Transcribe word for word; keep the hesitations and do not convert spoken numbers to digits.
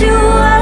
You are